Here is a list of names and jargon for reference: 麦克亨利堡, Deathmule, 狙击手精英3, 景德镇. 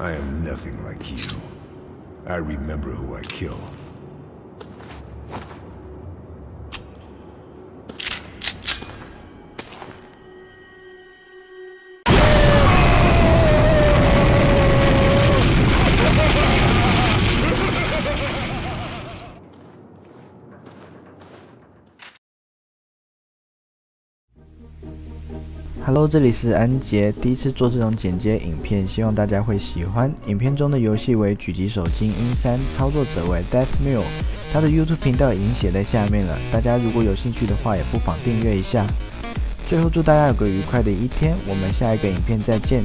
I am nothing like you. I remember who I kill. Hello， 这里是安杰，第一次做这种剪接影片，希望大家会喜欢。影片中的游戏为狙击手精英3，操作者为 DeathMule， 他的 YouTube 频道已经写在下面了，大家如果有兴趣的话，也不妨订阅一下。最后祝大家有个愉快的一天，我们下一个影片再见。